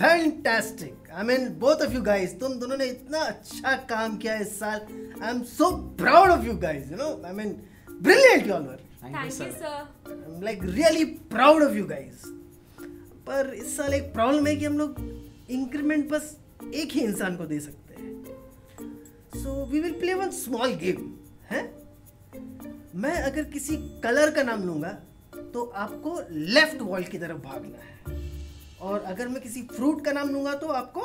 Fantastic. I mean both of you guys, तुम दोनों ने इतना अच्छा काम किया इस साल। I am so proud of you guys, you know, I mean brilliant you all were. Thank you sir, I am like really proud of you guys. पर इस साल एक प्रॉब्लम है कि हम लोग इंक्रीमेंट बस एक ही इंसान को दे सकते हैं। So we will play one small game है। मैं अगर किसी कलर का नाम लूँगा तो आपको लेफ्ट वॉल की तरफ भागना है, और अगर मैं किसी फ्रूट का नाम लूँगा तो आपको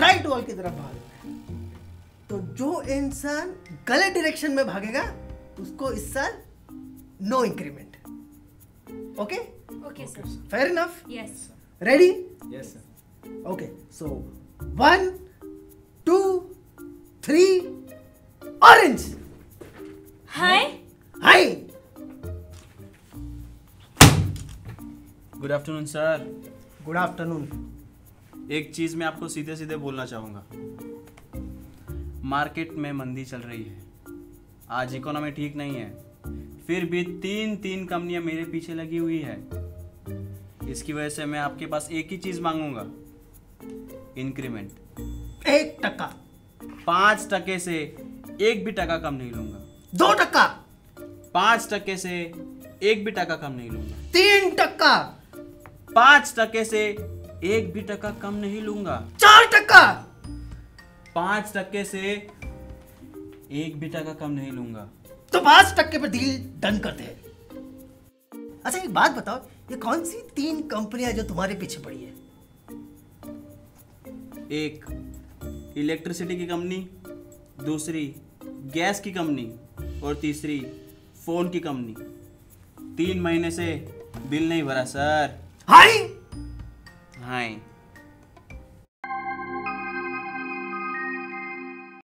राइट वॉल की तरफ भागना है। तो जो इंसान गलत डायरेक्शन में भागेगा उसको इस साल no increment. Okay okay sir, fair enough? Yes. Ready? Yes sir. Okay, so 1 2 3 orange. Hi hi, good afternoon sir. Good afternoon. एक चीज़ मैं आपको सीधे सीधे बोलना चाहूँगा, मार्केट में मंदी चल रही है, आज इकोनॉमी ठीक नहीं है, फिर भी 3 कंपनियाँ मेरे पीछे लगी हुई है। इसकी वजह से मैं आपके पास एक ही चीज़ मांगूंगा, इंक्रीमेंट। 1 टका, 5 टके से 1 भी टका कम नहीं लूँगा। 2 टका, 5 टके से 1 भी टका कम नहीं लूँगा। 3 टका, 5 टके से 1 भी टका कम नहीं लूंगा। 4 टका, 5 टके से 1 भी टका कम नहीं लूंगा। तो 5 टके पर डील डन करते हैं। अच्छा एक बात बताओ, ये कौन सी 3 कंपनियां जो तुम्हारे पीछे पड़ी है? एक इलेक्ट्रिसिटी की कंपनी, दूसरी गैस की कंपनी, और तीसरी फोन की कंपनी। 3 महीने से बिल नहीं भरा सर। हाय हाय।